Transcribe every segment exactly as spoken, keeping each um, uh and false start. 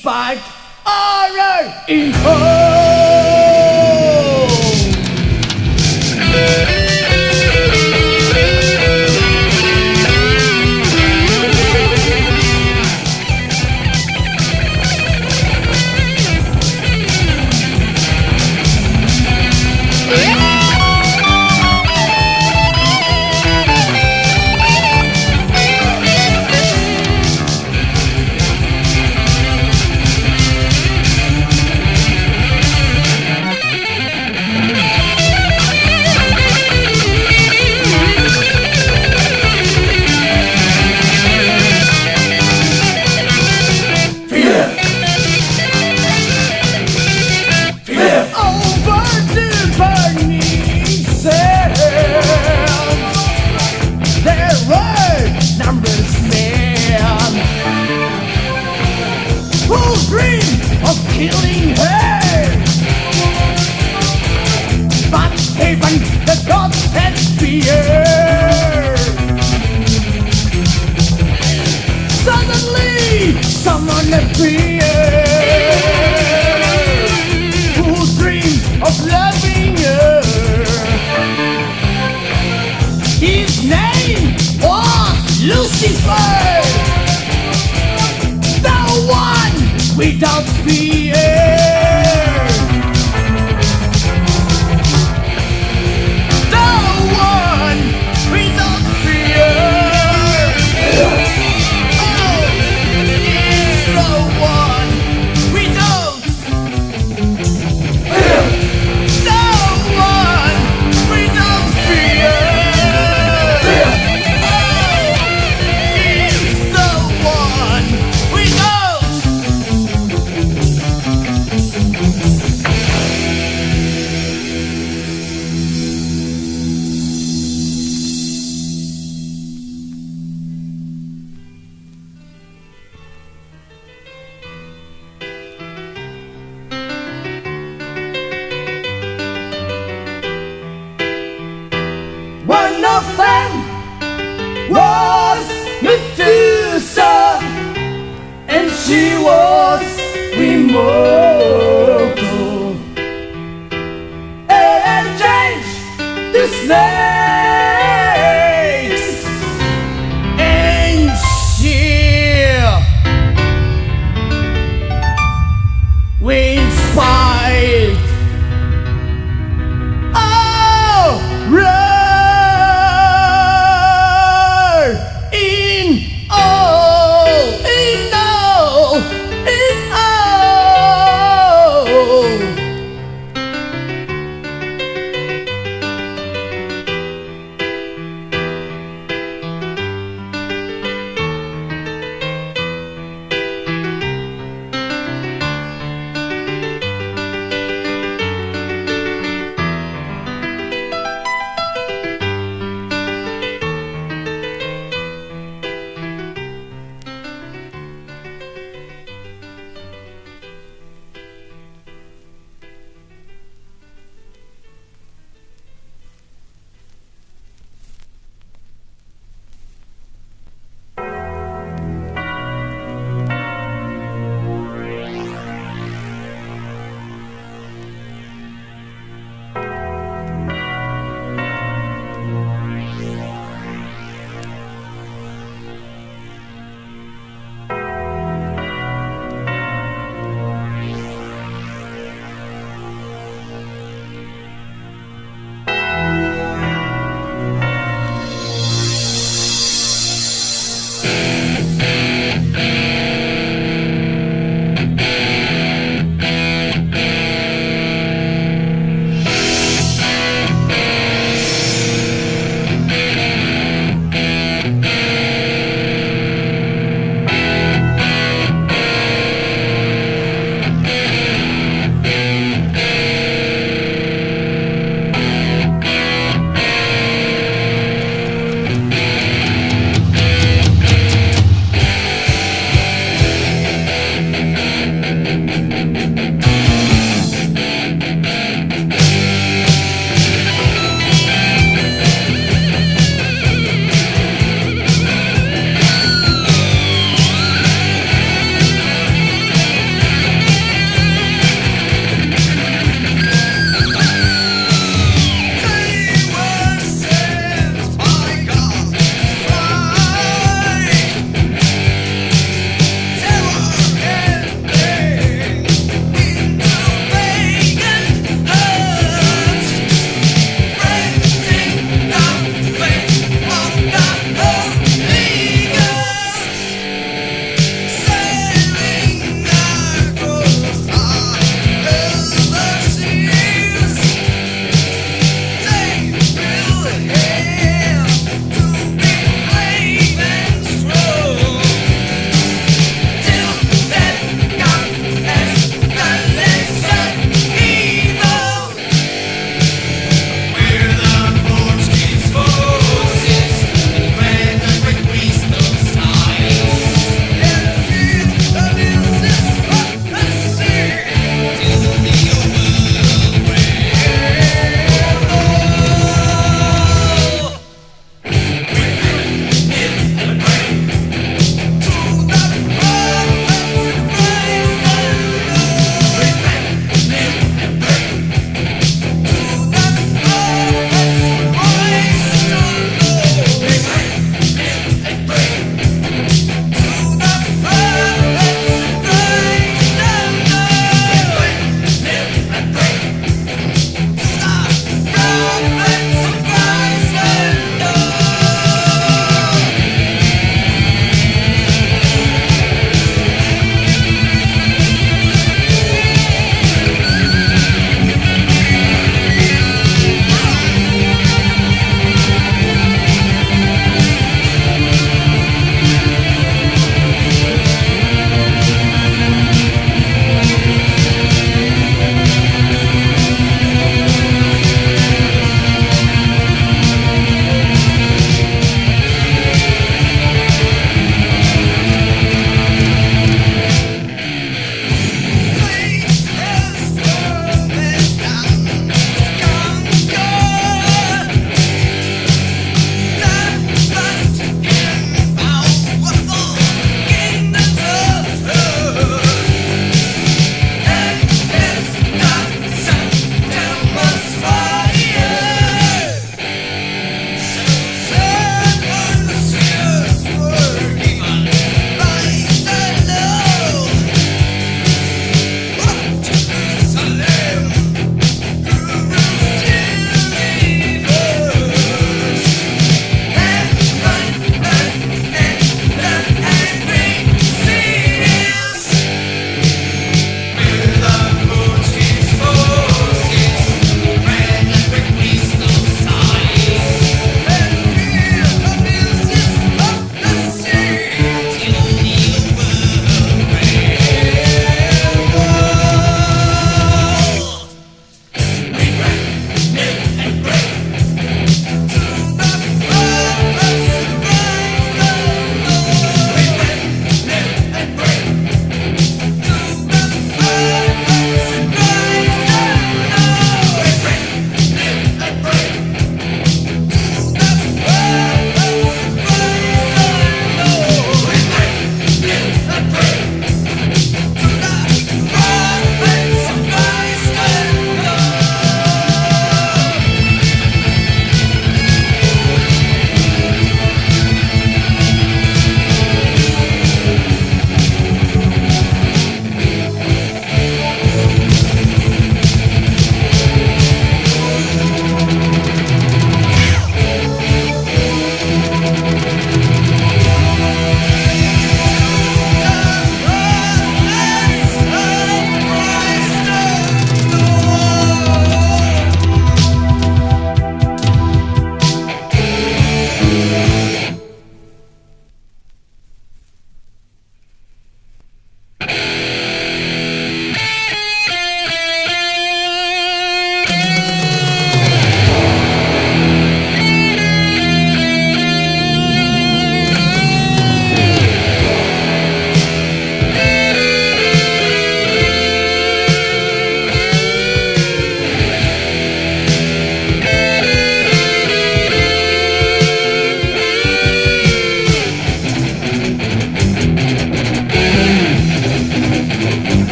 Spike R A E O. Killing her, but even the gods had fear. Suddenly, someone appeared who dreamed of loving her. His name was Lucifer, the one without fear.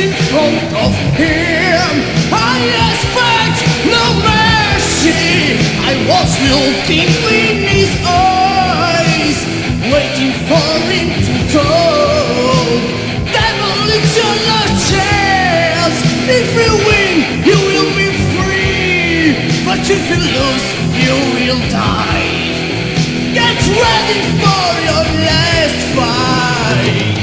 in front of him. I expect no mercy. I was looking in his eyes, waiting for him to talk. Devil, it's your last chance. If you win, you will be free, but if you lose, you will die. Get ready for your last fight.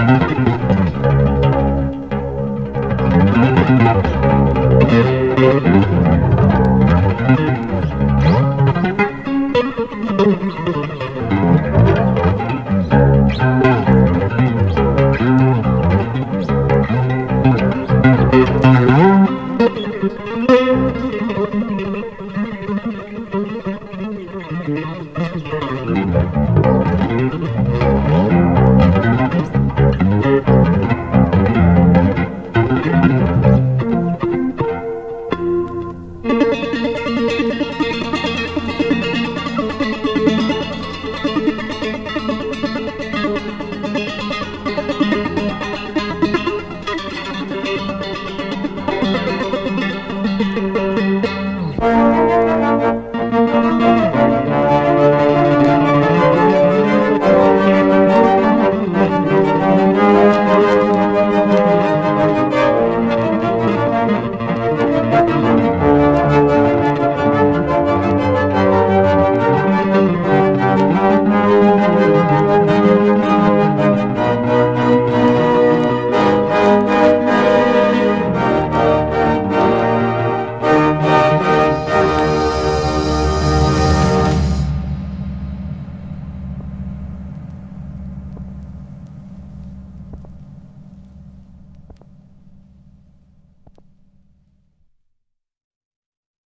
Thank you.